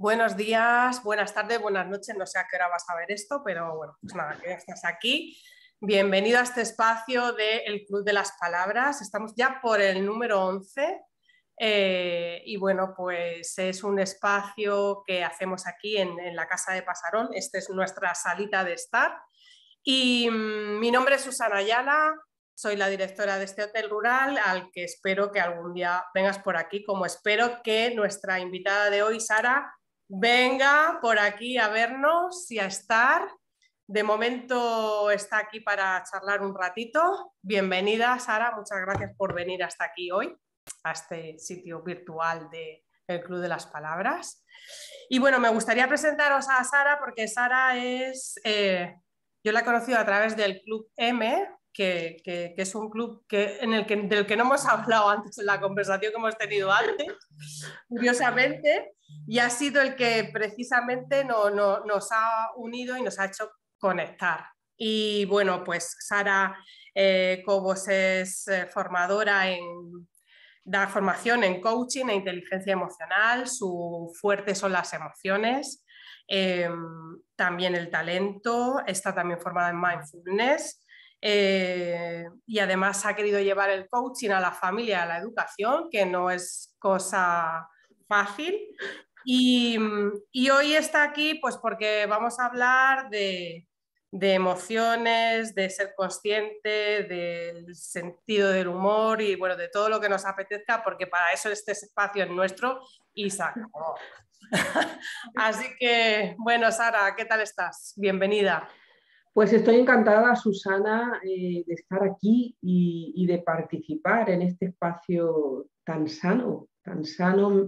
Buenos días, buenas tardes, buenas noches, no sé a qué hora vas a ver esto, pero bueno, pues nada, que estás aquí. Bienvenido a este espacio de El Club de las Palabras, estamos ya por el número 11 y bueno, pues es un espacio que hacemos aquí en la Casa de Pasarón, esta es nuestra salita de estar y mi nombre es Susana Ayala, soy la directora de este hotel rural al que espero que algún día vengas por aquí, como espero que nuestra invitada de hoy, Sara, venga por aquí a vernos y a estar. De momento está aquí para charlar un ratito. Bienvenida, Sara, muchas gracias por venir hasta aquí hoy, a este sitio virtual del Club de las Palabras. Y bueno, me gustaría presentaros a Sara porque Sara es, yo la he conocido a través del Club M, que es un club del que no hemos hablado antes en la conversación que hemos tenido antes, curiosamente, y ha sido el que precisamente nos ha unido y nos ha hecho conectar. Y bueno, pues Sara Cobos es formadora da formación en coaching e inteligencia emocional, su fuerte son las emociones, también el talento, está también formada en mindfulness, y además ha querido llevar el coaching a la familia, a la educación, que no es cosa fácil. Y hoy está aquí pues porque vamos a hablar de emociones, de ser consciente, del sentido del humor y bueno, de todo lo que nos apetezca, porque para eso este espacio es nuestro y se acabó. Así que bueno, Sara, ¿qué tal estás? Bienvenida. Pues estoy encantada, Susana, de estar aquí y de participar en este espacio tan sano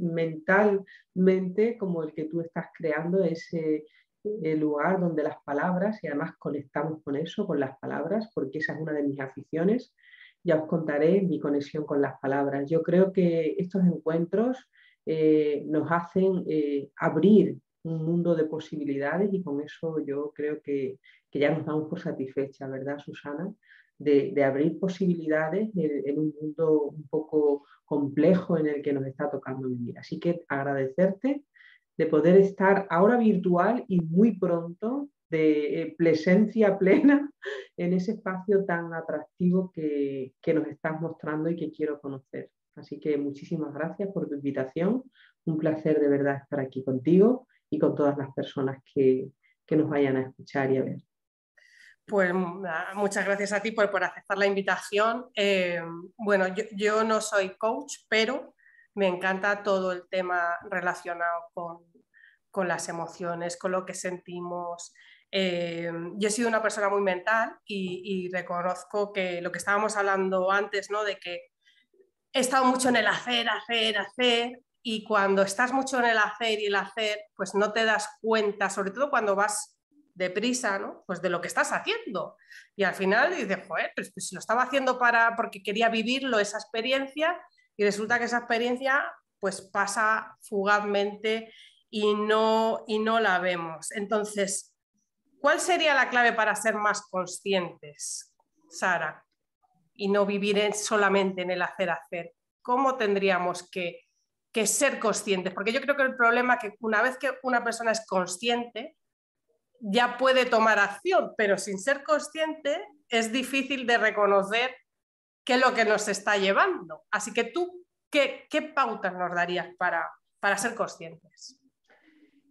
mentalmente como el que tú estás creando, ese lugar donde las palabras, y además conectamos con eso, con las palabras, porque esa es una de mis aficiones, ya os contaré mi conexión con las palabras. Yo creo que estos encuentros nos hacen abrir un mundo de posibilidades y con eso yo creo que ya nos damos por satisfecha, ¿verdad, Susana? De abrir posibilidades en un mundo un poco complejo en el que nos está tocando vivir. Así que agradecerte de poder estar ahora virtual y muy pronto de presencia plena en ese espacio tan atractivo que nos estás mostrando y que quiero conocer. Así que muchísimas gracias por tu invitación. Un placer de verdad estar aquí contigo y con todas las personas que nos vayan a escuchar y a ver. Pues muchas gracias a ti por aceptar la invitación. Bueno, yo no soy coach, pero me encanta todo el tema relacionado con las emociones, con lo que sentimos. Yo he sido una persona muy mental y reconozco que lo que estábamos hablando antes, ¿no? De que he estado mucho en el hacer. Y cuando estás mucho en el hacer, pues no te das cuenta, sobre todo cuando vas deprisa, ¿no? Pues de lo que estás haciendo. Y al final dices, joder, pues si lo estaba haciendo porque quería vivirlo, esa experiencia, y resulta que esa experiencia pues pasa fugazmente y no la vemos. Entonces, ¿cuál sería la clave para ser más conscientes, Sara? Y no vivir solamente en el hacer. ¿Cómo tendríamos que ser conscientes? Porque yo creo que el problema es que una vez que una persona es consciente, ya puede tomar acción, pero sin ser consciente es difícil de reconocer qué es lo que nos está llevando. Así que tú, ¿qué pautas nos darías para ser conscientes?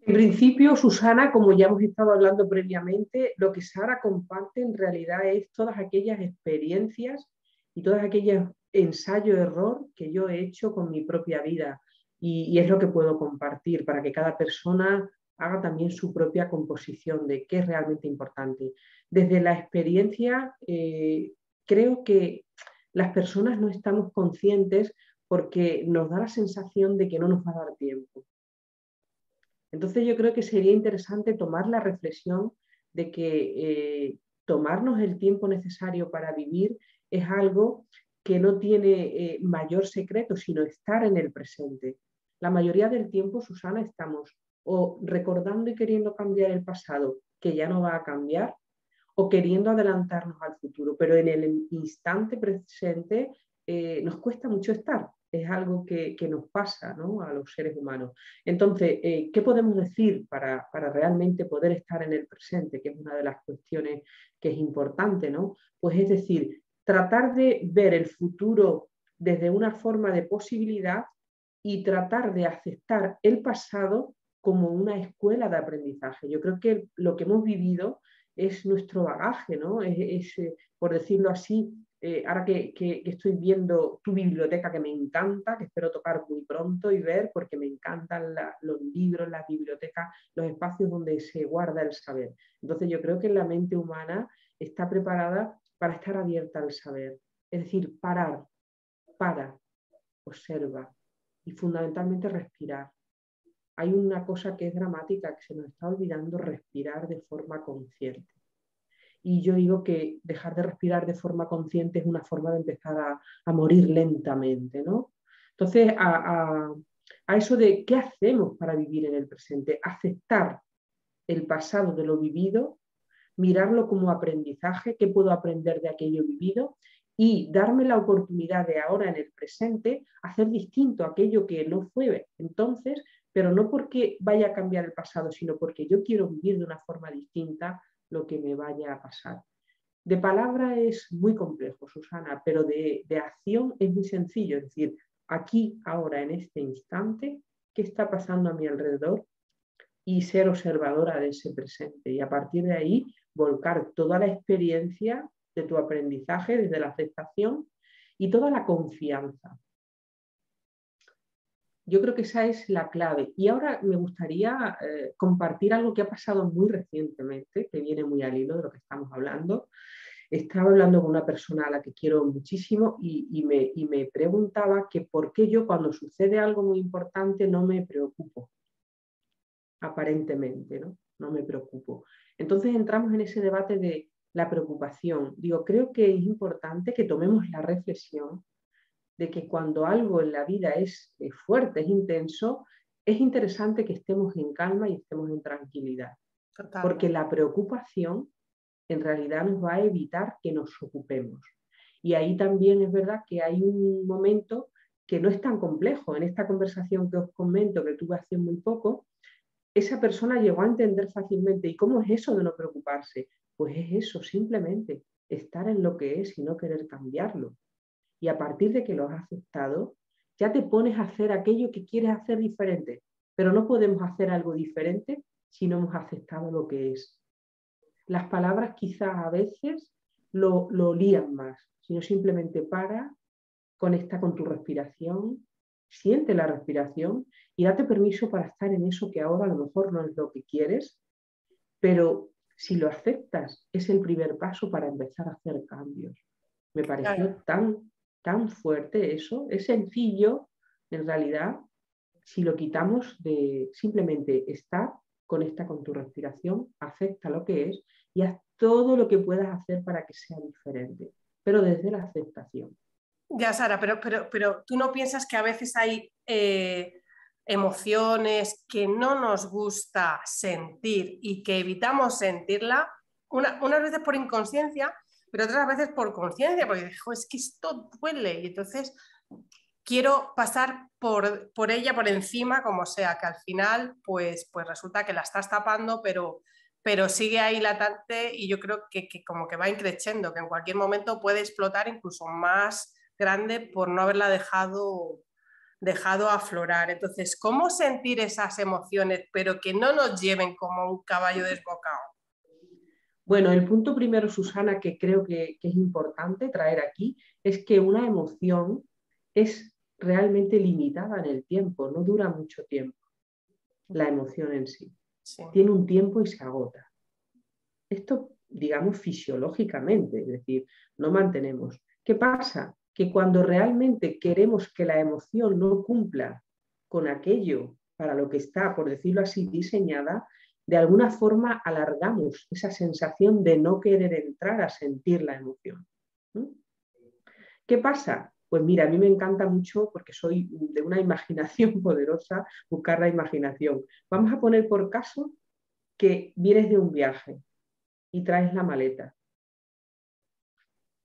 En principio, Susana, como ya hemos estado hablando previamente, lo que Sara comparte en realidad es todas aquellas experiencias y todas aquellas ensayo-error que yo he hecho con mi propia vida y es lo que puedo compartir para que cada persona haga también su propia composición de qué es realmente importante. Desde la experiencia creo que las personas no estamos conscientes porque nos da la sensación de que no nos va a dar tiempo. Entonces yo creo que sería interesante tomar la reflexión de que tomarnos el tiempo necesario para vivir es algo que no tiene mayor secreto, sino estar en el presente. La mayoría del tiempo, Susana, estamos o recordando y queriendo cambiar el pasado, que ya no va a cambiar, o queriendo adelantarnos al futuro, pero en el instante presente nos cuesta mucho estar. es algo que nos pasa, ¿no?, a los seres humanos. Entonces, ¿qué podemos decir para realmente poder estar en el presente? Que es una de las cuestiones que es importante, ¿no? Pues es decir, tratar de ver el futuro desde una forma de posibilidad y tratar de aceptar el pasado como una escuela de aprendizaje. Yo creo que lo que hemos vivido es nuestro bagaje, ¿no? Es por decirlo así, ahora que estoy viendo tu biblioteca, que me encanta, que espero tocar muy pronto y ver, porque me encantan los libros, las bibliotecas, los espacios donde se guarda el saber. Entonces yo creo que la mente humana está preparada para estar abierta al saber. Es decir, parar, observa y fundamentalmente respirar. Hay una cosa que es dramática, que se nos está olvidando respirar de forma consciente. Y yo digo que dejar de respirar de forma consciente es una forma de empezar a morir lentamente, ¿no? Entonces, a eso de qué hacemos para vivir en el presente, aceptar el pasado de lo vivido, mirarlo como aprendizaje, qué puedo aprender de aquello vivido, y darme la oportunidad de ahora en el presente hacer distinto aquello que no fue entonces, pero no porque vaya a cambiar el pasado, sino porque yo quiero vivir de una forma distinta lo que me vaya a pasar. De palabra es muy complejo, Susana, pero de acción es muy sencillo. Es decir, aquí, ahora, en este instante, ¿qué está pasando a mi alrededor? Y ser observadora de ese presente. Y a partir de ahí, volcar toda la experiencia de tu aprendizaje desde la aceptación y toda la confianza. Yo creo que esa es la clave. Y ahora me gustaría compartir algo que ha pasado muy recientemente, que viene muy al hilo de lo que estamos hablando. Estaba hablando con una persona a la que quiero muchísimo y me preguntaba que por qué yo, cuando sucede algo muy importante, no me preocupo. Aparentemente, ¿no? No me preocupo. Entonces entramos en ese debate de la preocupación. Digo, creo que es importante que tomemos la reflexión de que cuando algo en la vida es fuerte, es intenso, es interesante que estemos en calma y estemos en tranquilidad. Total. Porque la preocupación en realidad nos va a evitar que nos ocupemos. Y ahí también es verdad que hay un momento que no es tan complejo. En esta conversación que os comento, que tuve hace muy poco, esa persona llegó a entender fácilmente. ¿Y cómo es eso de no preocuparse? Pues es eso, simplemente estar en lo que es y no querer cambiarlo. Y a partir de que lo has aceptado, ya te pones a hacer aquello que quieres hacer diferente. Pero no podemos hacer algo diferente si no hemos aceptado lo que es. Las palabras quizás a veces lo lían más. Si no, simplemente para, conecta con tu respiración, siente la respiración y date permiso para estar en eso que ahora a lo mejor no es lo que quieres. Pero si lo aceptas, es el primer paso para empezar a hacer cambios. Me pareció [S2] Claro. [S1] tan fuerte eso. Es sencillo, en realidad, si lo quitamos de simplemente estar, conecta con tu respiración, acepta lo que es y haz todo lo que puedas hacer para que sea diferente, pero desde la aceptación. Ya, Sara, pero tú no piensas que a veces hay emociones que no nos gusta sentir y que evitamos sentirla, unas veces por inconsciencia, pero otras veces por conciencia, porque dijo, es que esto duele y entonces quiero pasar por ella, por encima, como sea, que al final pues resulta que la estás tapando, pero sigue ahí latente y yo creo que como que va increciendo, que en cualquier momento puede explotar incluso más grande por no haberla dejado aflorar. Entonces, ¿cómo sentir esas emociones, pero que no nos lleven como un caballo desbocado? Bueno, el punto primero, Susana, que creo que es importante traer aquí, es que una emoción es realmente limitada en el tiempo, no dura mucho tiempo, la emoción en sí. Sí. Tiene un tiempo y se agota. Esto, digamos, fisiológicamente, es decir, no mantenemos. ¿Qué pasa? Que cuando realmente queremos que la emoción no cumpla con aquello para lo que está, por decirlo así, diseñada, de alguna forma alargamos esa sensación de no querer entrar a sentir la emoción. ¿Qué pasa? Pues mira, a mí me encanta mucho, porque soy de una imaginación poderosa, buscar la imaginación. Vamos a poner por caso que vienes de un viaje y traes la maleta.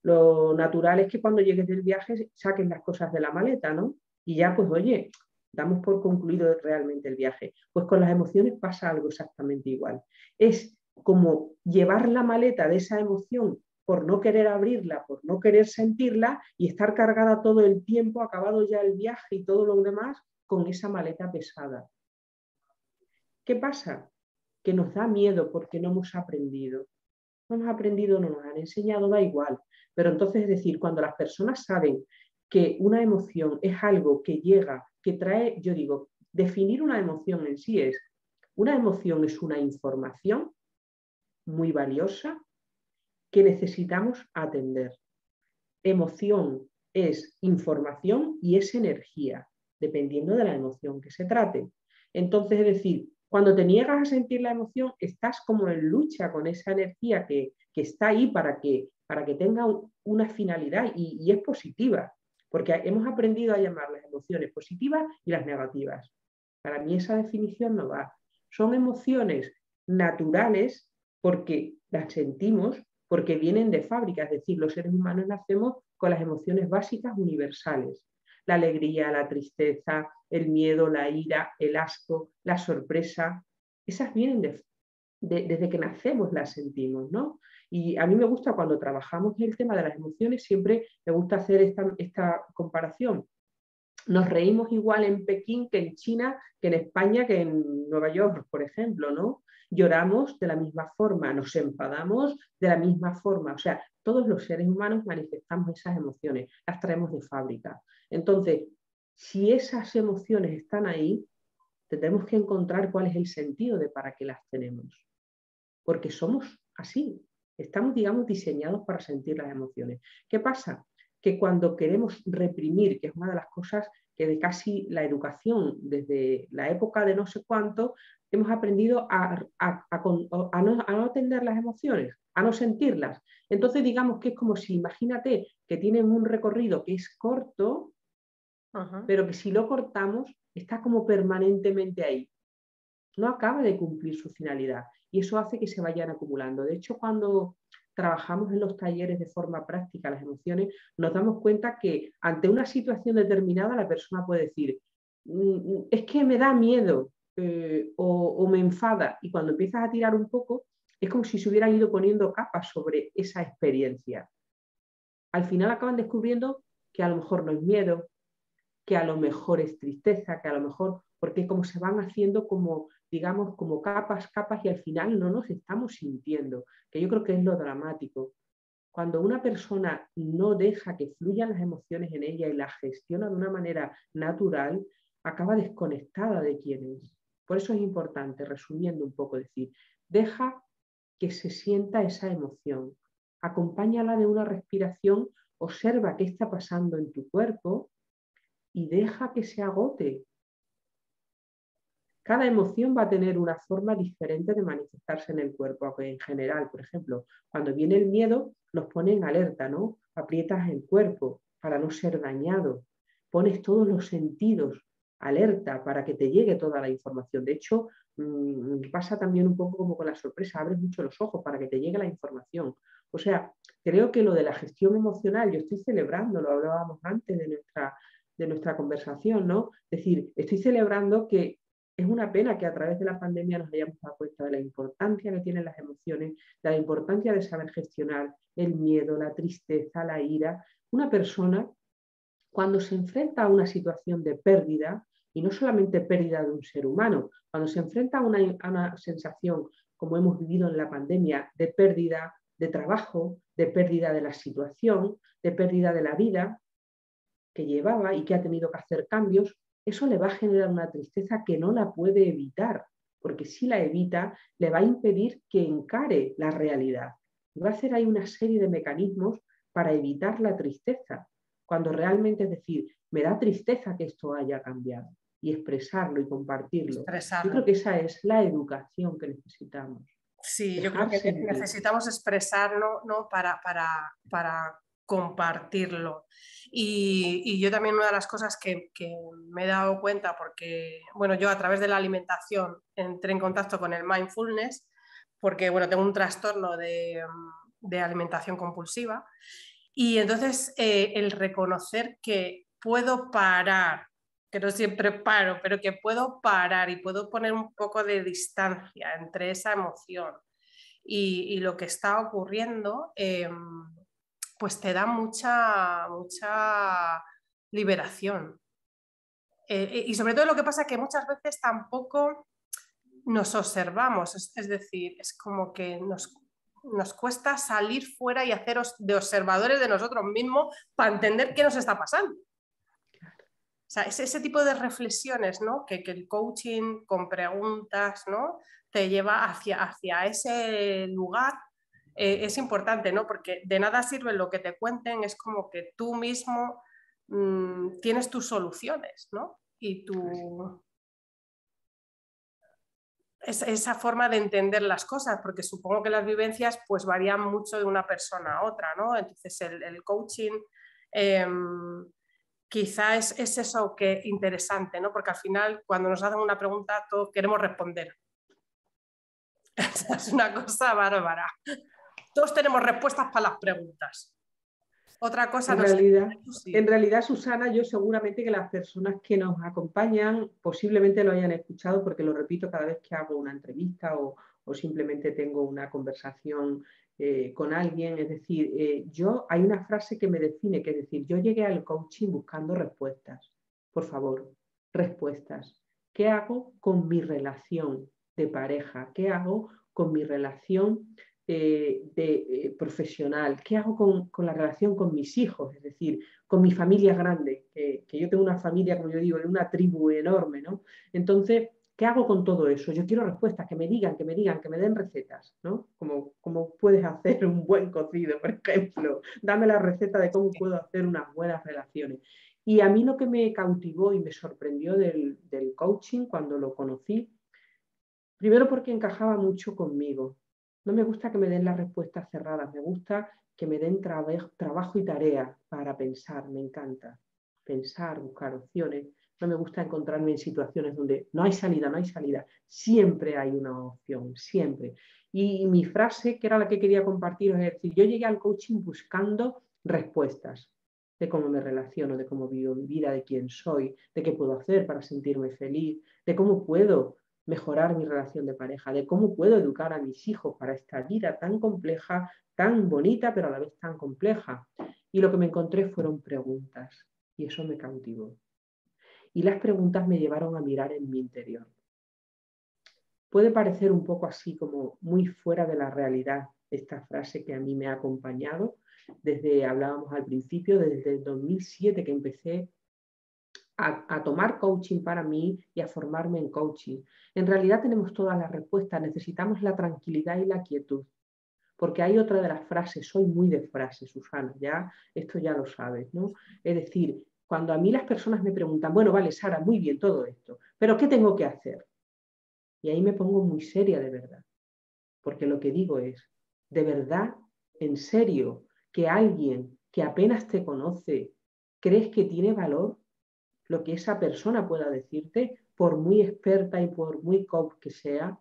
Lo natural es que cuando llegues del viaje saques las cosas de la maleta, ¿no? y ya pues oye, damos por concluido realmente el viaje. Pues con las emociones pasa algo exactamente igual. Es como llevar la maleta de esa emoción por no querer abrirla, por no querer sentirla y estar cargada todo el tiempo, acabado ya el viaje y todo lo demás, con esa maleta pesada. ¿Qué pasa? Que nos da miedo porque no hemos aprendido. No hemos aprendido, no nos han enseñado, da igual. Pero entonces, es decir, cuando las personas saben que una emoción es algo que llega, que trae, yo digo, definir una emoción en sí es, una emoción es una información muy valiosa que necesitamos atender. Emoción es información y es energía, dependiendo de la emoción que se trate. Entonces, es decir, cuando te niegas a sentir la emoción, estás como en lucha con esa energía que está ahí para que tenga una finalidad y es positiva, porque hemos aprendido a llamar las emociones positivas y las negativas. Para mí esa definición no va. Son emociones naturales porque las sentimos, porque vienen de fábrica, es decir, los seres humanos nacemos con las emociones básicas universales. La alegría, la tristeza, el miedo, la ira, el asco, la sorpresa, esas vienen desde que nacemos, las sentimos, ¿no? Y a mí me gusta cuando trabajamos el tema de las emociones, siempre me gusta hacer esta comparación. Nos reímos igual en Pekín que en China, que en España, que en Nueva York, por ejemplo, ¿no? Lloramos de la misma forma, nos enfadamos de la misma forma. O sea, todos los seres humanos manifestamos esas emociones, las traemos de fábrica. Entonces, si esas emociones están ahí, tenemos que encontrar cuál es el sentido de para qué las tenemos. Porque somos así, estamos, digamos, diseñados para sentir las emociones. ¿Qué pasa? Que cuando queremos reprimir, que es una de las cosas que de casi la educación, desde la época de no sé cuánto, hemos aprendido a no atender las emociones, a no sentirlas. Entonces digamos que es como si, imagínate, que tienen un recorrido que es corto, ajá, pero que si lo cortamos está como permanentemente ahí. No acaba de cumplir su finalidad y eso hace que se vayan acumulando. De hecho, cuando trabajamos en los talleres de forma práctica las emociones, nos damos cuenta que ante una situación determinada la persona puede decir, es que me da miedo o me enfada, y cuando empiezas a tirar un poco es como si se hubieran ido poniendo capas sobre esa experiencia. Al final acaban descubriendo que a lo mejor no es miedo, que a lo mejor es tristeza, que a lo mejor, porque como se van haciendo como, digamos, como capas, y al final no nos estamos sintiendo, que yo creo que es lo dramático. Cuando una persona no deja que fluyan las emociones en ella y las gestiona de una manera natural, acaba desconectada de quién es. Por eso es importante, resumiendo un poco, decir, deja que se sienta esa emoción, acompáñala de una respiración, observa qué está pasando en tu cuerpo y deja que se agote. Cada emoción va a tener una forma diferente de manifestarse en el cuerpo, aunque en general, por ejemplo, cuando viene el miedo nos pone en alerta, ¿no? Aprietas el cuerpo para no ser dañado, pones todos los sentidos alerta para que te llegue toda la información. De hecho, pasa también un poco como con la sorpresa, abres mucho los ojos para que te llegue la información. O sea, creo que lo de la gestión emocional, yo estoy celebrando, lo hablábamos antes de nuestra conversación, ¿no? Es decir, estoy celebrando que es una pena que a través de la pandemia nos hayamos dado cuenta de la importancia que tienen las emociones, de la importancia de saber gestionar el miedo, la tristeza, la ira. Una persona, cuando se enfrenta a una situación de pérdida, y no solamente pérdida de un ser humano, cuando se enfrenta a una sensación, como hemos vivido en la pandemia, de pérdida de trabajo, de pérdida de la situación, de pérdida de la vida que llevaba y que ha tenido que hacer cambios, eso le va a generar una tristeza que no la puede evitar, porque si la evita, le va a impedir que encare la realidad. Y va a hacer ahí una serie de mecanismos para evitar la tristeza, cuando realmente es decir, me da tristeza que esto haya cambiado, y expresarlo y compartirlo. Yo creo que esa es la educación que necesitamos. Sí, yo creo que necesitamos expresarlo, ¿no? para compartirlo. Y yo también, una de las cosas que me he dado cuenta, porque bueno, yo a través de la alimentación entré en contacto con el mindfulness, porque bueno, tengo un trastorno de alimentación compulsiva, y entonces el reconocer que puedo parar, que no siempre paro, pero que puedo parar y puedo poner un poco de distancia entre esa emoción y lo que está ocurriendo, pues te da mucha liberación. Y sobre todo lo que pasa es que muchas veces tampoco nos observamos, es decir, es como que nos cuesta salir fuera y haceros de observadores de nosotros mismos para entender qué nos está pasando. O sea, es ese tipo de reflexiones, ¿no? que el coaching con preguntas, ¿no? te lleva hacia ese lugar, es importante, ¿no? porque de nada sirve lo que te cuenten, es como que tú mismo tienes tus soluciones, ¿no? y esa forma de entender las cosas, porque supongo que las vivencias pues varían mucho de una persona a otra, ¿no? Entonces el coaching quizá es eso que interesante, ¿no? Porque al final cuando nos hacen una pregunta todos queremos responder. Es una cosa bárbara. Todos tenemos respuestas para las preguntas. Otra cosa en realidad, Susana, yo seguramente que las personas que nos acompañan posiblemente lo hayan escuchado, porque lo repito cada vez que hago una entrevista o simplemente tengo una conversación con alguien. Es decir, hay una frase que me define, que es decir, yo llegué al coaching buscando respuestas. Por favor, respuestas. ¿Qué hago con mi relación de pareja? ¿Qué hago con mi relación profesional? ¿Qué hago con la relación con mis hijos? Es decir, con mi familia grande, que yo tengo una familia, como yo digo, de una tribu enorme, ¿no? Entonces, ¿qué hago con todo eso? Yo quiero respuestas, que me digan, que me den recetas, ¿no? Como puedes hacer un buen cocido, por ejemplo. Dame la receta de cómo puedo hacer unas buenas relaciones. Y a mí lo que me cautivó y me sorprendió del coaching cuando lo conocí, primero porque encajaba mucho conmigo. No me gusta que me den las respuestas cerradas, me gusta que me den trabajo y tarea para pensar, me encanta pensar, buscar opciones. No me gusta encontrarme en situaciones donde no hay salida, siempre hay una opción, siempre. Y mi frase, que era la que quería compartir, es decir, yo llegué al coaching buscando respuestas de cómo me relaciono, de cómo vivo mi vida, de quién soy, de qué puedo hacer para sentirme feliz, de cómo puedo mejorar mi relación de pareja, de cómo puedo educar a mis hijos para esta vida tan compleja, tan bonita, pero a la vez tan compleja. Y lo que me encontré fueron preguntas, y eso me cautivó. Y las preguntas me llevaron a mirar en mi interior. Puede parecer un poco así como muy fuera de la realidad esta frase que a mí me ha acompañado desde, hablábamos al principio, desde el 2007 que empecé a tomar coaching para mí y a formarme en coaching. En realidad tenemos todas las respuestas, necesitamos la tranquilidad y la quietud, porque hay otra de las frases, soy muy de frases, Susana, esto ya lo sabes, ¿no? Es decir, cuando a mí las personas me preguntan, bueno, vale, Sara, muy bien todo esto, pero ¿qué tengo que hacer? Y ahí me pongo muy seria de verdad, porque lo que digo es, de verdad, en serio, que alguien que apenas te conoce, ¿crees que tiene valor lo que esa persona pueda decirte, por muy experta y por muy coach que sea?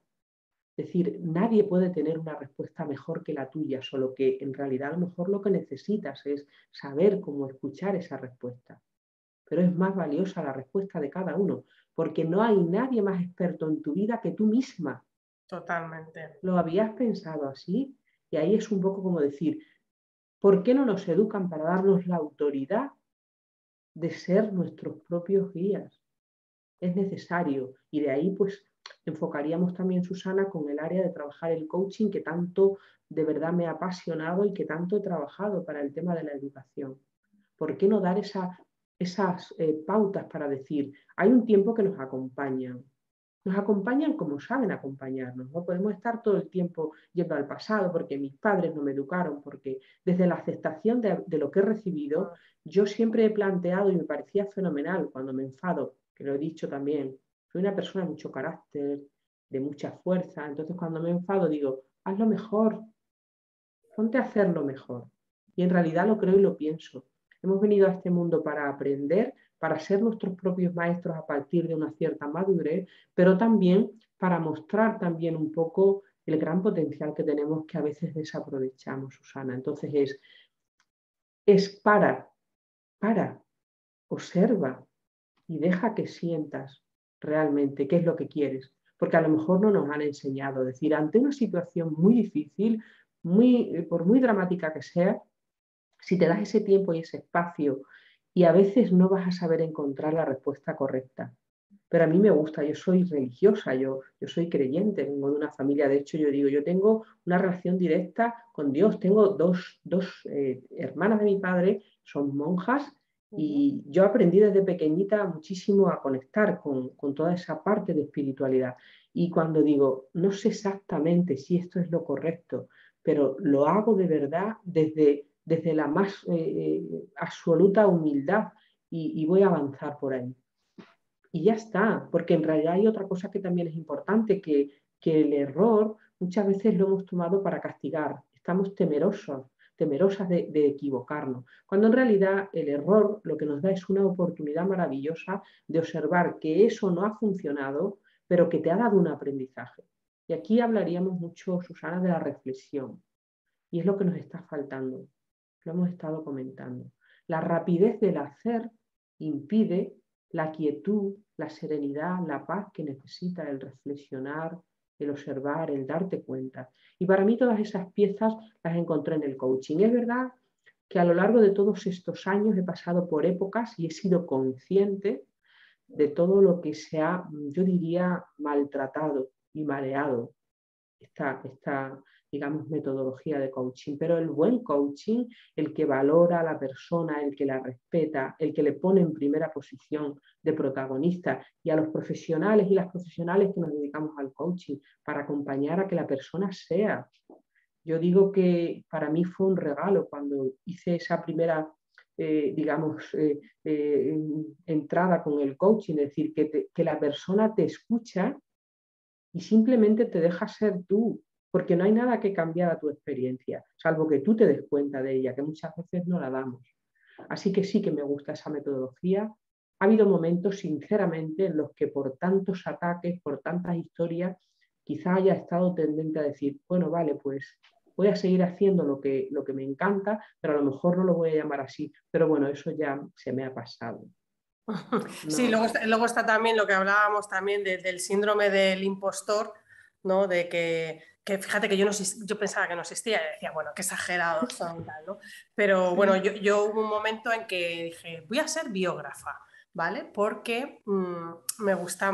Es decir, nadie puede tener una respuesta mejor que la tuya, solo que en realidad a lo mejor lo que necesitas es saber cómo escuchar esa respuesta. Pero es más valiosa la respuesta de cada uno, porque no hay nadie más experto en tu vida que tú misma. Totalmente. ¿Lo habías pensado así? Y ahí es un poco como decir, ¿por qué no nos educan para darnos la autoridad de ser nuestros propios guías? Es necesario, y de ahí pues enfocaríamos también, Susana, con el área de trabajar el coaching, que tanto de verdad me ha apasionado y que tanto he trabajado para el tema de la educación. ¿Por qué no dar esas pautas para decir, hay un tiempo que nos acompañan como saben acompañarnos, no podemos estar todo el tiempo yendo al pasado porque mis padres no me educaron, porque desde la aceptación de lo que he recibido, yo siempre he planteado, y me parecía fenomenal cuando me enfado, que lo he dicho también, soy una persona de mucho carácter, de mucha fuerza, entonces cuando me enfado digo, hazlo mejor, ponte a hacerlo mejor, y en realidad lo creo y lo pienso. Hemos venido a este mundo para aprender, para ser nuestros propios maestros a partir de una cierta madurez, pero también para mostrar también un poco el gran potencial que tenemos, que a veces desaprovechamos, Susana. Entonces es para, observa, y deja que sientas realmente qué es lo que quieres, porque a lo mejor no nos han enseñado. Es decir, ante una situación muy difícil, por muy dramática que sea, si te das ese tiempo y ese espacio, y a veces no vas a saber encontrar la respuesta correcta. Pero a mí me gusta, yo soy religiosa, yo soy creyente, vengo de una familia, de hecho yo digo, yo tengo una relación directa con Dios, tengo dos hermanas de mi padre, son monjas, y yo aprendí desde pequeñita muchísimo a conectar con toda esa parte de espiritualidad. Y cuando digo, no sé exactamente si esto es lo correcto, pero lo hago de verdad desde la más absoluta humildad y voy a avanzar por ahí. Y ya está, porque en realidad hay otra cosa que también es importante, que el error muchas veces lo hemos tomado para castigar. Estamos temerosas de equivocarnos, cuando en realidad el error lo que nos da es una oportunidad maravillosa de observar que eso no ha funcionado, pero que te ha dado un aprendizaje. Y aquí hablaríamos mucho, Susana, de la reflexión. Y es lo que nos está faltando, lo hemos estado comentando. La rapidez del hacer impide la quietud, la serenidad, la paz que necesita el reflexionar, el observar, el darte cuenta. Y para mí todas esas piezas las encontré en el coaching. Es verdad que a lo largo de todos estos años he pasado por épocas y he sido consciente de todo lo que se ha, yo diría, maltratado y mareado esta digamos, metodología de coaching. Pero el buen coaching, el que valora a la persona, el que la respeta, el que le pone en primera posición de protagonista, y a los profesionales y las profesionales que nos dedicamos al coaching para acompañar a que la persona sea. Yo digo que para mí fue un regalo cuando hice esa primera, entrada con el coaching, es decir, que la persona te escucha y simplemente te deja ser tú. Porque no hay nada que cambiar a tu experiencia, salvo que tú te des cuenta de ella, que muchas veces no la damos. Así que sí que me gusta esa metodología. Ha habido momentos, sinceramente, en los que por tantos ataques, por tantas historias, quizá haya estado tendente a decir, bueno, vale, pues voy a seguir haciendo lo que me encanta, pero a lo mejor no lo voy a llamar así. Pero bueno, eso ya se me ha pasado. No. Sí, luego está también lo que hablábamos también del síndrome del impostor, ¿no? De que fíjate que yo pensaba que no existía y decía, bueno, qué exagerado son, tal, ¿no? Pero bueno, yo hubo un momento en que dije, voy a ser biógrafa, ¿vale? Porque me gusta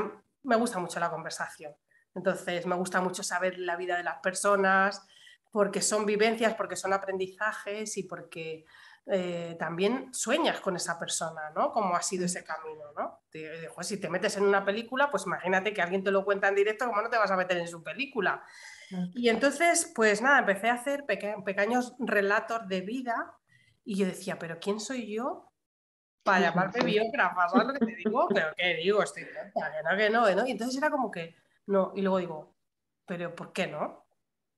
mucho la conversación. Entonces me gusta mucho saber la vida de las personas, porque son vivencias, porque son aprendizajes y porque también sueñas con esa persona, ¿no? Cómo ha sido ese camino, ¿no? Pues, si te metes en una película, pues imagínate que alguien te lo cuenta en directo, ¿cómo no te vas a meter en su película? Y entonces, pues nada, empecé a hacer pequeños relatos de vida y yo decía, ¿pero quién soy yo para llamarme biógrafa? ¿Sabes lo que te digo? ¿Pero qué digo? Estoy tonta, que no. Y entonces era como que no, y luego digo, ¿pero por qué no?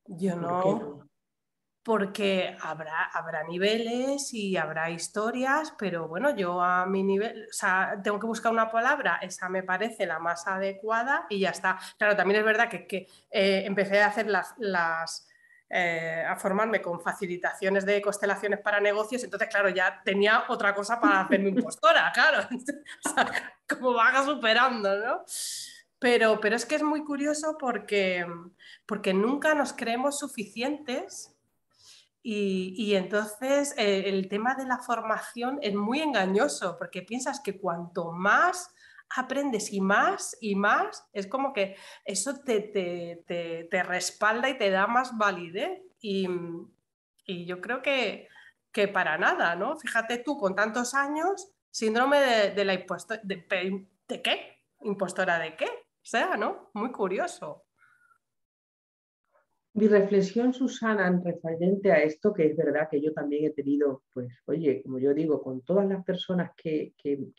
Yo no... Porque habrá niveles y habrá historias, pero bueno, yo a mi nivel, o sea, tengo que buscar una palabra, esa me parece la más adecuada y ya está. Claro, también es verdad que empecé a hacer a formarme con facilitaciones de constelaciones para negocios, entonces claro, ya tenía otra cosa para hacerme impostora, claro, o sea, como vaga superando, ¿no? Pero es que es muy curioso porque nunca nos creemos suficientes. Y entonces el tema de la formación es muy engañoso, porque piensas que cuanto más aprendes y más, es como que eso te respalda y te da más validez. Y yo creo que para nada, ¿no? Fíjate tú, con tantos años, síndrome de la impostora. ¿De qué? ¿Impostora de qué? O sea, ¿no? Muy curioso. Mi reflexión, Susana, en referente a esto, que es verdad que yo también he tenido, pues, oye, como yo digo, con todas las personas que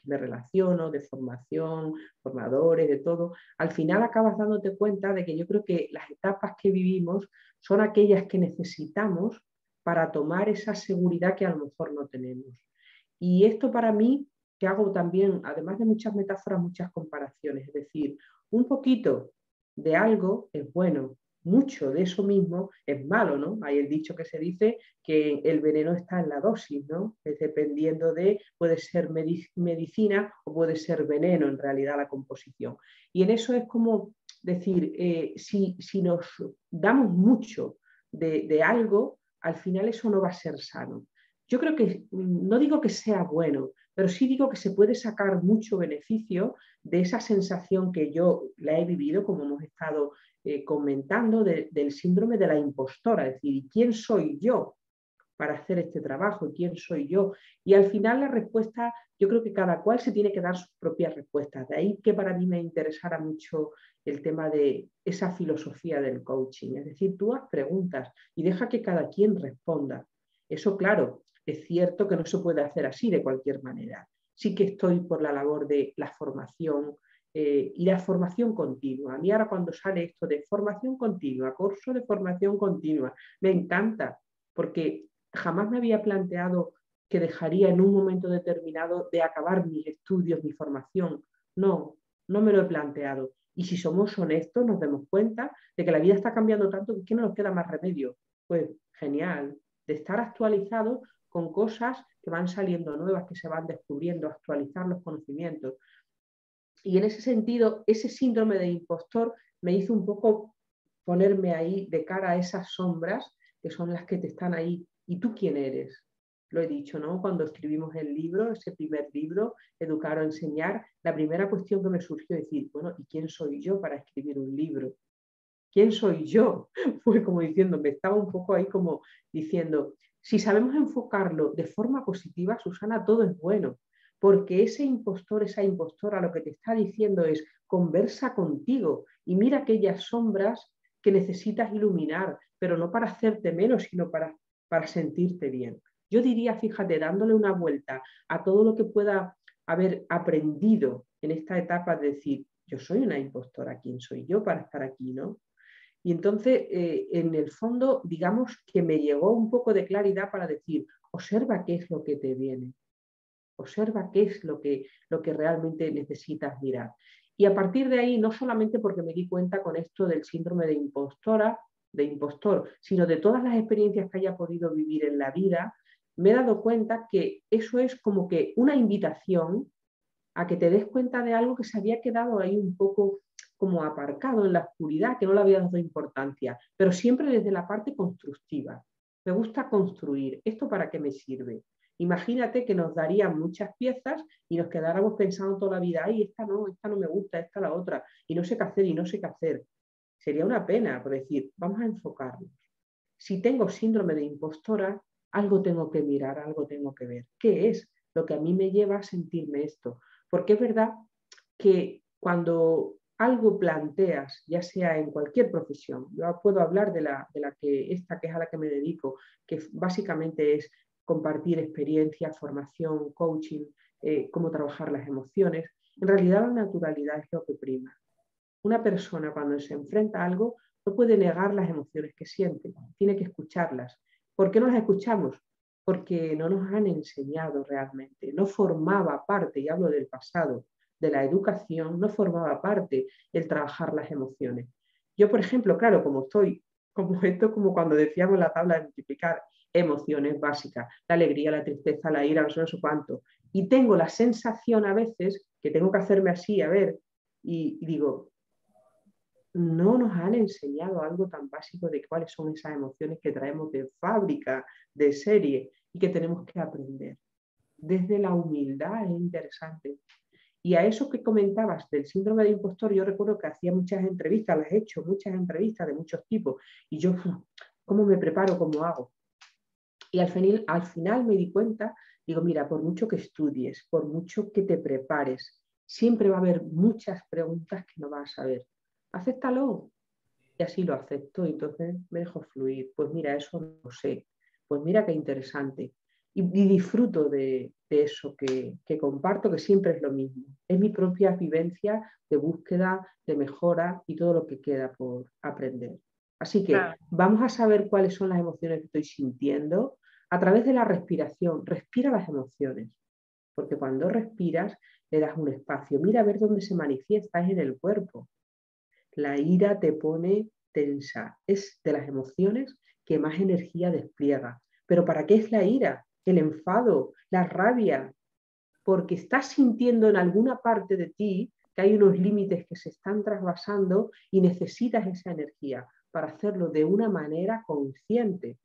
me relaciono, de formación, formadores, de todo, al final acabas dándote cuenta de que yo creo que las etapas que vivimos son aquellas que necesitamos para tomar esa seguridad que a lo mejor no tenemos. Y esto para mí, que hago también, además de muchas metáforas, muchas comparaciones, es decir, un poquito de algo es bueno, mucho de eso mismo es malo, ¿no? Hay el dicho que se dice que el veneno está en la dosis, ¿no? Es dependiendo de, puede ser medicina o puede ser veneno en realidad la composición. Y en eso es como decir, si nos damos mucho de algo, al final eso no va a ser sano. Yo creo que, no digo que sea bueno, pero sí digo que se puede sacar mucho beneficio de esa sensación que yo la he vivido, como hemos estado comentando, del síndrome de la impostora, es decir, ¿quién soy yo para hacer este trabajo? ¿Quién soy yo? Y al final la respuesta, yo creo que cada cual se tiene que dar sus propias respuestas, de ahí que para mí me interesara mucho el tema de esa filosofía del coaching, es decir, tú haz preguntas y deja que cada quien responda. Eso, claro, es cierto que no se puede hacer así de cualquier manera. Sí que estoy por la labor de la formación y la formación continua. A mí ahora cuando sale esto de formación continua, curso de formación continua, me encanta, porque jamás me había planteado que dejaría en un momento determinado de acabar mis estudios, mi formación. No, no me lo he planteado. Y si somos honestos nos damos cuenta de que la vida está cambiando tanto que no nos queda más remedio. Pues genial, de estar actualizado con cosas que van saliendo nuevas, que se van descubriendo, actualizar los conocimientos. Y en ese sentido, ese síndrome de impostor me hizo un poco ponerme ahí de cara a esas sombras que son las que te están ahí. ¿Y tú quién eres? Lo he dicho, ¿no? Cuando escribimos el libro, ese primer libro, Educar o Enseñar, la primera cuestión que me surgió es decir, bueno, ¿y quién soy yo para escribir un libro? ¿Quién soy yo? Fue como diciendo, me estaba un poco ahí como diciendo... Si sabemos enfocarlo de forma positiva, Susana, todo es bueno, porque ese impostor, esa impostora, lo que te está diciendo es conversa contigo y mira aquellas sombras que necesitas iluminar, pero no para hacerte menos, sino para sentirte bien. Yo diría, fíjate, dándole una vuelta a todo lo que pueda haber aprendido en esta etapa de decir, yo soy una impostora, ¿quién soy yo para estar aquí, no? Y entonces, en el fondo, digamos que me llegó un poco de claridad para decir, observa qué es lo que te viene, observa qué es lo que realmente necesitas mirar. Y a partir de ahí, no solamente porque me di cuenta con esto del síndrome de impostor, sino de todas las experiencias que haya podido vivir en la vida, me he dado cuenta que eso es como que una invitación a que te des cuenta de algo que se había quedado ahí un poco como aparcado en la oscuridad, que no le había dado importancia, pero siempre desde la parte constructiva. Me gusta construir. ¿Esto para qué me sirve? Imagínate que nos darían muchas piezas y nos quedáramos pensando toda la vida, ay, esta no me gusta, esta la otra, y no sé qué hacer, y no sé qué hacer. Sería una pena, por decir, vamos a enfocarnos. Si tengo síndrome de impostora, algo tengo que mirar, algo tengo que ver. ¿Qué es lo que a mí me lleva a sentirme esto? Porque es verdad que cuando... algo planteas, ya sea en cualquier profesión, yo puedo hablar de esta que es a la que me dedico, que básicamente es compartir experiencia, formación, coaching, cómo trabajar las emociones. En realidad la naturalidad es lo que prima. Una persona cuando se enfrenta a algo no puede negar las emociones que siente, tiene que escucharlas. ¿Por qué no las escuchamos? Porque no nos han enseñado realmente, no formaba parte, y hablo del pasado, de la educación, no formaba parte el trabajar las emociones. Yo, por ejemplo, claro, como cuando decíamos la tabla de multiplicar, emociones básicas, la alegría, la tristeza, la ira, no sé cuánto, y tengo la sensación a veces que tengo que hacerme así, a ver, y digo, no nos han enseñado algo tan básico de cuáles son esas emociones que traemos de fábrica, de serie, y que tenemos que aprender. Desde la humildad es interesante. Y a eso que comentabas del síndrome de impostor, yo recuerdo que hacía muchas entrevistas, las he hecho, muchas entrevistas de muchos tipos, y yo, ¿cómo me preparo? ¿Cómo hago? Y al final me di cuenta, digo, mira, por mucho que estudies, por mucho que te prepares, siempre va a haber muchas preguntas que no vas a saber. Acéptalo. Y así lo acepto, entonces me dejo fluir. Pues mira, eso no sé. Pues mira qué interesante. Y disfruto de eso que comparto, que siempre es lo mismo. Es mi propia vivencia de búsqueda, de mejora y todo lo que queda por aprender. Así que vamos a saber cuáles son las emociones que estoy sintiendo a través de la respiración. Respira las emociones, porque cuando respiras le das un espacio. Mira a ver dónde se manifiesta, es en el cuerpo. La ira te pone tensa, es de las emociones que más energía despliega. ¿Pero para qué es la ira, el enfado, la rabia? Porque estás sintiendo en alguna parte de ti que hay unos límites que se están trasvasando y necesitas esa energía para hacerlo de una manera consciente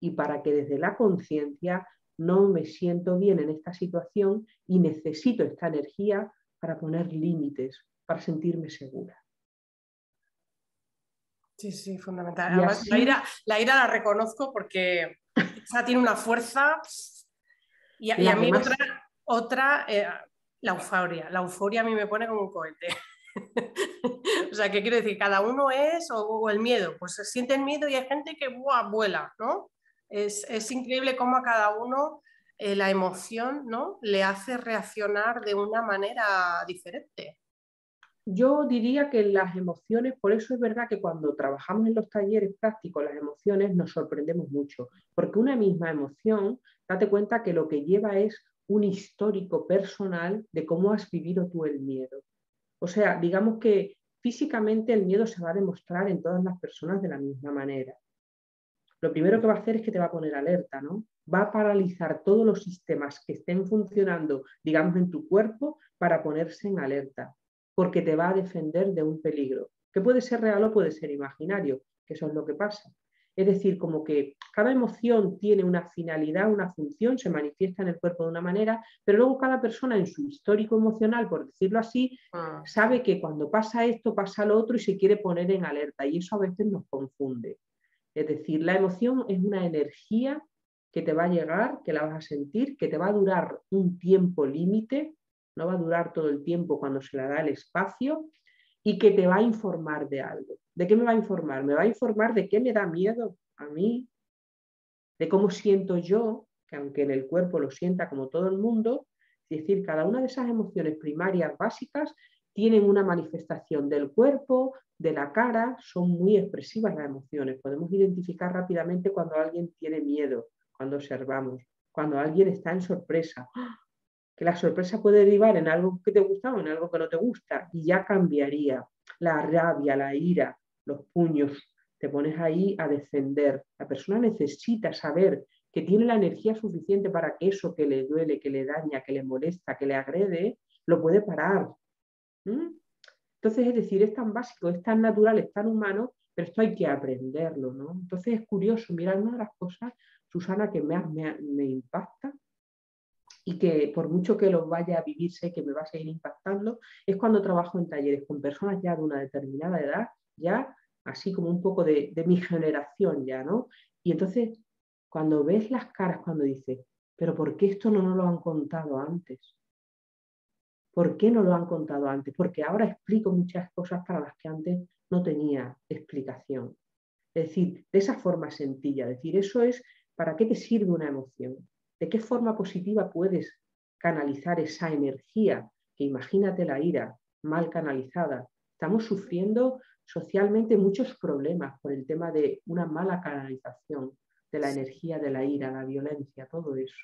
y para que desde la conciencia no me siento bien en esta situación y necesito esta energía para poner límites, para sentirme segura. Sí, sí, fundamental. Además, así, la ira la reconozco porque esa tiene una fuerza y a mí demás... la euforia a mí me pone como un cohete. O sea, ¿qué quiero decir? Cada uno es, o el miedo, pues se siente el miedo y hay gente que vuela, ¿no? Es increíble cómo a cada uno la emoción, ¿no?, le hace reaccionar de una manera diferente. Yo diría que las emociones, por eso es verdad que cuando trabajamos en los talleres prácticos las emociones nos sorprendemos mucho, porque una misma emoción, date cuenta que lo que lleva es un histórico personal de cómo has vivido tú el miedo. O sea, digamos que físicamente el miedo se va a demostrar en todas las personas de la misma manera. Lo primero que va a hacer es que te va a poner alerta, ¿no? Va a paralizar todos los sistemas que estén funcionando, digamos, en tu cuerpo para ponerse en alerta, porque te va a defender de un peligro, que puede ser real o puede ser imaginario, que eso es lo que pasa. Es decir, como que cada emoción tiene una finalidad, una función, se manifiesta en el cuerpo de una manera, pero luego cada persona en su histórico emocional, por decirlo así, sabe que cuando pasa esto, pasa lo otro y se quiere poner en alerta, y eso a veces nos confunde. Es decir, la emoción es una energía que te va a llegar, que la vas a sentir, que te va a durar un tiempo límite, no va a durar todo el tiempo cuando se la da el espacio, y que te va a informar de algo. ¿De qué me va a informar? Me va a informar de qué me da miedo a mí, de cómo siento yo, que aunque en el cuerpo lo sienta como todo el mundo, es decir, cada una de esas emociones primarias básicas tienen una manifestación del cuerpo, de la cara, son muy expresivas las emociones. Podemos identificar rápidamente cuando alguien tiene miedo, cuando observamos, cuando alguien está en sorpresa, que la sorpresa puede derivar en algo que te gusta o en algo que no te gusta, y ya cambiaría. La rabia, la ira, los puños, te pones ahí a defender. La persona necesita saber que tiene la energía suficiente para que eso que le duele, que le daña, que le molesta, que le agrede, lo puede parar. Entonces, es decir, es tan básico, es tan natural, es tan humano, pero esto hay que aprenderlo, ¿no? Entonces es curioso, mira, una de las cosas, Susana, que me impacta, y que por mucho que lo vaya a vivir, sé que me va a seguir impactando, es cuando trabajo en talleres con personas ya de una determinada edad, ya así como un poco de mi generación ya, ¿no? Y entonces, cuando ves las caras, cuando dices, pero ¿por qué esto no nos lo han contado antes? ¿Por qué no lo han contado antes? Porque ahora explico muchas cosas para las que antes no tenía explicación. Es decir, de esa forma sencilla, es decir, eso es para qué te sirve una emoción. ¿De qué forma positiva puedes canalizar esa energía? Que imagínate la ira mal canalizada. Estamos sufriendo socialmente muchos problemas por el tema de una mala canalización de la energía de la ira, la violencia, todo eso.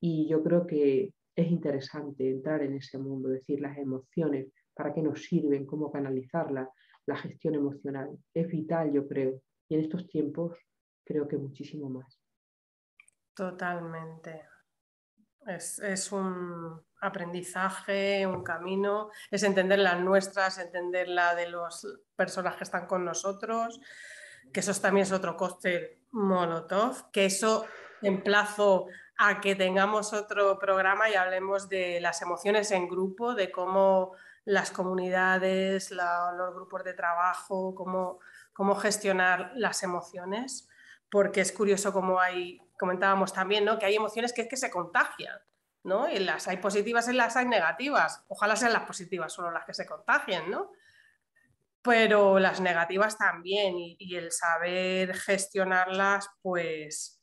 Y yo creo que es interesante entrar en ese mundo, es decir, las emociones, para qué nos sirven, cómo canalizarlas, la gestión emocional. Es vital, yo creo, y en estos tiempos creo que muchísimo más. Totalmente. Es un aprendizaje, un camino, es entender las nuestras, entender la de las personas que están con nosotros, que eso también es otro cóctel Molotov, que eso emplazo a que tengamos otro programa y hablemos de las emociones en grupo, de cómo las comunidades, los grupos de trabajo, cómo gestionar las emociones, porque es curioso cómo hay... Comentábamos también, ¿no?, que hay emociones que es que se contagian, ¿no? Y las hay positivas y las hay negativas. Ojalá sean las positivas solo las que se contagien, ¿no? Pero las negativas también, y el saber gestionarlas, pues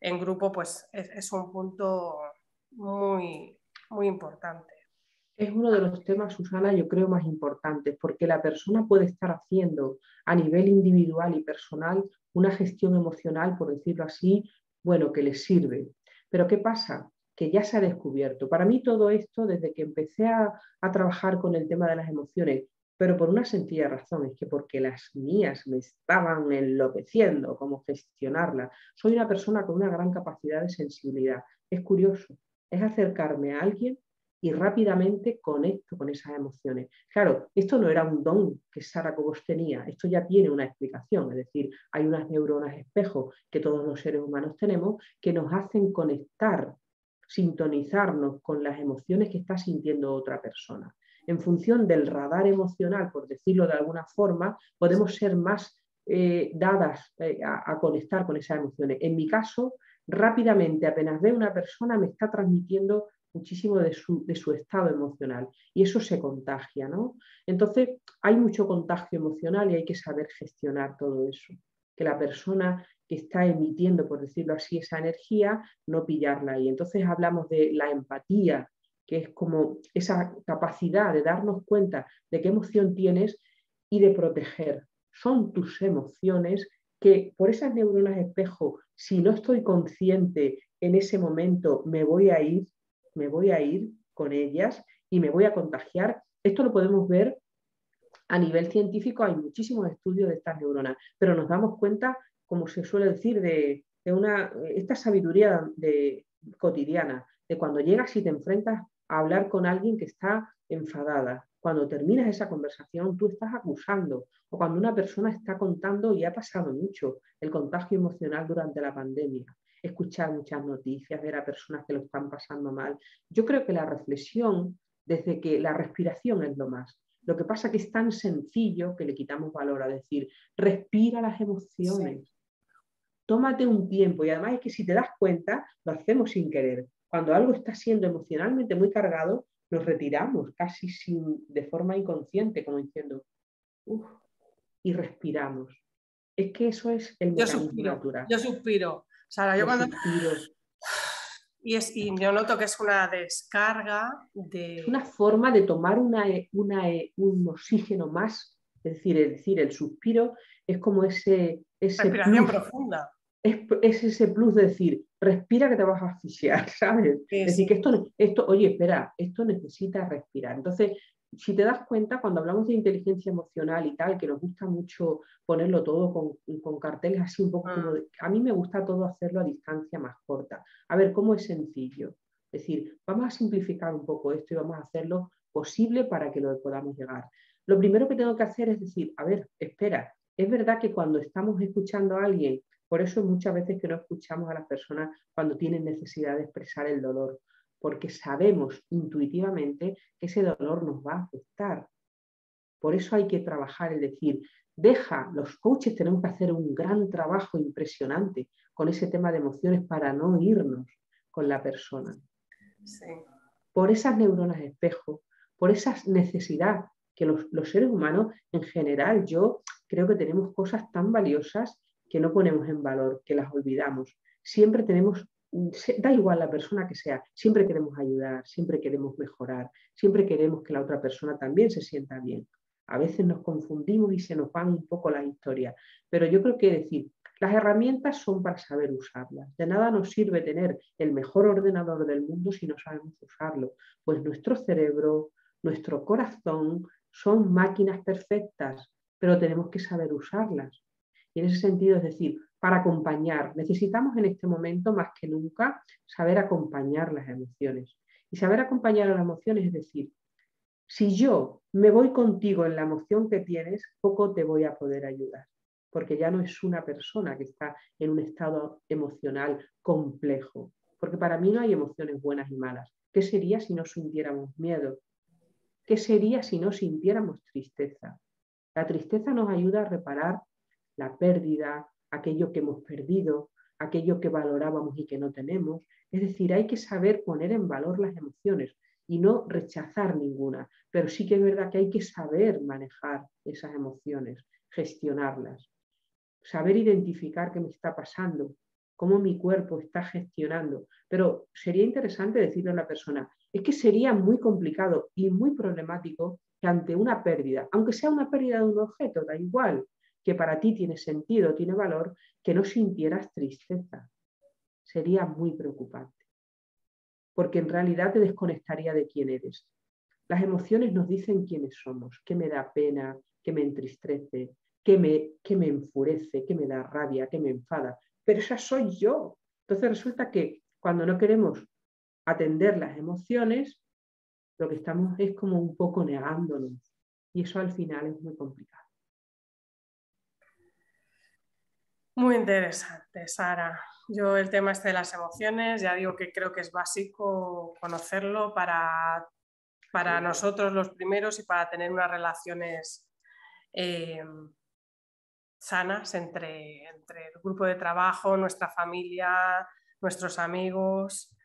en grupo, pues es un punto muy, muy importante. Es uno de los temas, Susana, yo creo más importantes, porque la persona puede estar haciendo a nivel individual y personal una gestión emocional, por decirlo así, bueno, que les sirve. Pero ¿qué pasa? Que ya se ha descubierto. Para mí todo esto, desde que empecé a trabajar con el tema de las emociones pero por una sencilla razón, es que porque las mías me estaban enloqueciendo, cómo gestionarlas. Soy una persona con una gran capacidad de sensibilidad. Es curioso, es acercarme a alguien y rápidamente conecto con esas emociones. Claro, esto no era un don que Sara Cobos tenía, esto ya tiene una explicación, es decir, hay unas neuronas espejo que todos los seres humanos tenemos que nos hacen conectar, sintonizarnos con las emociones que está sintiendo otra persona. En función del radar emocional, por decirlo de alguna forma, podemos ser más dadas a conectar con esas emociones. En mi caso, rápidamente, apenas veo una persona, me está transmitiendo muchísimo de su estado emocional y eso se contagia, ¿no? Entonces, hay mucho contagio emocional y hay que saber gestionar todo eso. Que la persona que está emitiendo, por decirlo así, esa energía, no pillarla ahí. Entonces, hablamos de la empatía, que es como esa capacidad de darnos cuenta de qué emoción tienes y de proteger. Son tus emociones que por esas neuronas espejo, si no estoy consciente en ese momento, me voy a ir con ellas y me voy a contagiar. Esto lo podemos ver a nivel científico, hay muchísimos estudios de estas neuronas, pero nos damos cuenta, como se suele decir, de esta sabiduría cotidiana, de cuando llegas y te enfrentas a hablar con alguien que está enfadada. Cuando terminas esa conversación, tú estás acusando. O cuando una persona está contando, y ha pasado mucho, el contagio emocional durante la pandemia. Escuchar muchas noticias, ver a personas que lo están pasando mal. Yo creo que la reflexión, desde que la respiración es lo más. Lo que pasa que es tan sencillo que le quitamos valor a decir, respira las emociones. Sí. Tómate un tiempo. Y además es que si te das cuenta, lo hacemos sin querer. Cuando algo está siendo emocionalmente muy cargado, nos retiramos casi de forma inconsciente, como diciendo, uff, y respiramos. Es que eso es el mecanismo natural. Yo suspiro. Sara, yo cuando... Y yo noto que es una descarga de... Es una forma de tomar un oxígeno más, es decir, el suspiro es como ese respiración plus profunda. Es ese plus de decir, respira que te vas a asfixiar, ¿sabes? Sí, es decir, que esto, oye, espera, esto necesita respirar. Entonces, si te das cuenta, cuando hablamos de inteligencia emocional y tal, que nos gusta mucho ponerlo todo con carteles así un poco como... A mí me gusta todo hacerlo a distancia más corta. A ver, ¿cómo es sencillo? Es decir, vamos a simplificar un poco esto y vamos a hacerlo posible para que lo podamos llegar. Lo primero que tengo que hacer es decir, a ver, espera, es verdad que cuando estamos escuchando a alguien, por eso muchas veces que no escuchamos a las personas cuando tienen necesidad de expresar el dolor, porque sabemos intuitivamente que ese dolor nos va a afectar. Por eso hay que trabajar, es decir, los coaches tenemos que hacer un gran trabajo impresionante con ese tema de emociones para no irnos con la persona. Sí. Por esas neuronas espejo, por esa necesidad que los seres humanos en general, yo creo que tenemos cosas tan valiosas que no ponemos en valor, que las olvidamos. Siempre tenemos... Da igual la persona que sea, siempre queremos ayudar, siempre queremos mejorar, siempre queremos que la otra persona también se sienta bien. A veces nos confundimos y se nos van un poco las historias, pero yo creo que decir, las herramientas son para saber usarlas. De nada nos sirve tener el mejor ordenador del mundo si no sabemos usarlo. Pues nuestro cerebro, nuestro corazón son máquinas perfectas, pero tenemos que saber usarlas. Y en ese sentido, es decir, para acompañar, necesitamos en este momento más que nunca saber acompañar las emociones. Y saber acompañar a las emociones es decir, si yo me voy contigo en la emoción que tienes, poco te voy a poder ayudar, porque ya no es una persona que está en un estado emocional complejo, porque para mí no hay emociones buenas y malas. ¿Qué sería si no sintiéramos miedo? ¿Qué sería si no sintiéramos tristeza? La tristeza nos ayuda a reparar la pérdida, aquello que hemos perdido, aquello que valorábamos y que no tenemos. Es decir, hay que saber poner en valor las emociones y no rechazar ninguna, pero sí que es verdad que hay que saber manejar esas emociones, gestionarlas, saber identificar qué me está pasando, cómo mi cuerpo está gestionando. Pero sería interesante decirle a una persona, es que sería muy complicado y muy problemático que ante una pérdida, aunque sea una pérdida de un objeto, da igual, que para ti tiene sentido, tiene valor, que no sintieras tristeza. Sería muy preocupante, porque en realidad te desconectaría de quién eres. Las emociones nos dicen quiénes somos, qué me da pena, qué me entristece, qué me enfurece, qué me da rabia, qué me enfada. Pero esa soy yo. Entonces resulta que cuando no queremos atender las emociones, lo que estamos es como un poco negándonos. Y eso al final es muy complicado. Muy interesante, Sara. Yo el tema este de las emociones, ya digo que creo que es básico conocerlo para nosotros los primeros y para tener unas relaciones sanas entre el grupo de trabajo, nuestra familia, nuestros amigos.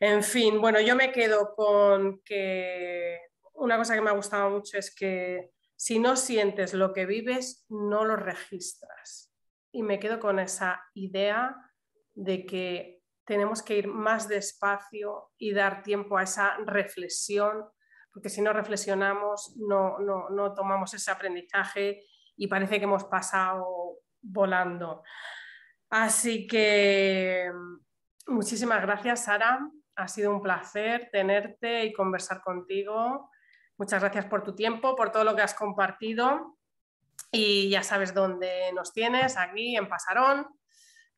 En fin, bueno, yo me quedo con que una cosa que me ha gustado mucho es que si no sientes lo que vives, no lo registras. Y me quedo con esa idea de que tenemos que ir más despacio y dar tiempo a esa reflexión, porque si no reflexionamos, no tomamos ese aprendizaje y parece que hemos pasado volando. Así que muchísimas gracias, Sara. Ha sido un placer tenerte y conversar contigo. Muchas gracias por tu tiempo, por todo lo que has compartido. Y ya sabes dónde nos tienes, aquí en Pasarón.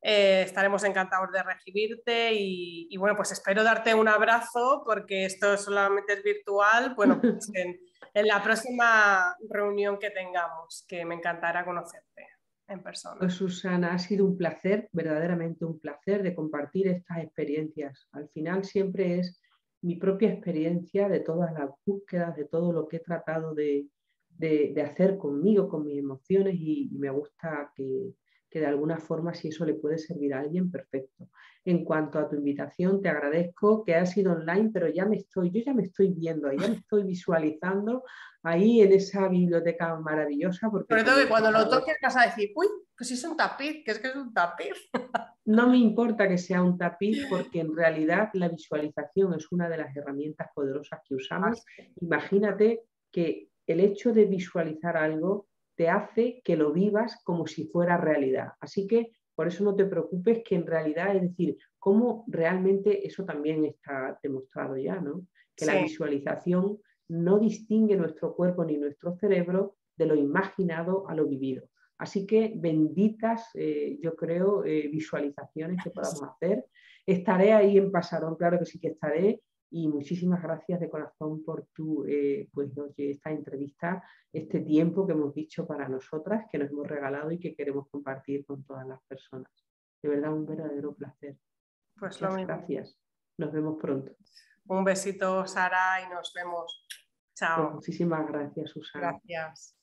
Estaremos encantados de recibirte y bueno, pues espero darte un abrazo porque esto solamente es virtual. Bueno, pues en la próxima reunión que tengamos, que me encantará conocerte en persona. Pues Susana, ha sido un placer, verdaderamente un placer de compartir estas experiencias. Al final siempre es mi propia experiencia de todas las búsquedas, de todo lo que he tratado de hacer conmigo, con mis emociones y me gusta que de alguna forma, si eso le puede servir a alguien, perfecto. En cuanto a tu invitación, te agradezco que ha sido online, pero yo ya me estoy viendo, ya me estoy visualizando ahí en esa biblioteca maravillosa. Sobre todo que cuando lo toques vas a decir, uy, pues es un tapiz, que es un tapiz. No me importa que sea un tapiz porque en realidad la visualización es una de las herramientas poderosas que usamos. Imagínate que el hecho de visualizar algo te hace que lo vivas como si fuera realidad. Así que por eso no te preocupes que en realidad, es decir, cómo realmente eso también está demostrado ya, ¿no? Que sí. La visualización no distingue nuestro cuerpo ni nuestro cerebro de lo imaginado a lo vivido. Así que benditas, yo creo, visualizaciones que podamos hacer. Estaré ahí en Pasarón, claro que sí que estaré. Y muchísimas gracias de corazón por tu, esta entrevista, este tiempo que hemos dicho para nosotras, que nos hemos regalado y que queremos compartir con todas las personas. De verdad, un verdadero placer. Pues muchas gracias. Nos vemos pronto. Un besito, Sara, y nos vemos. Chao. Pues muchísimas gracias, Susana. Gracias.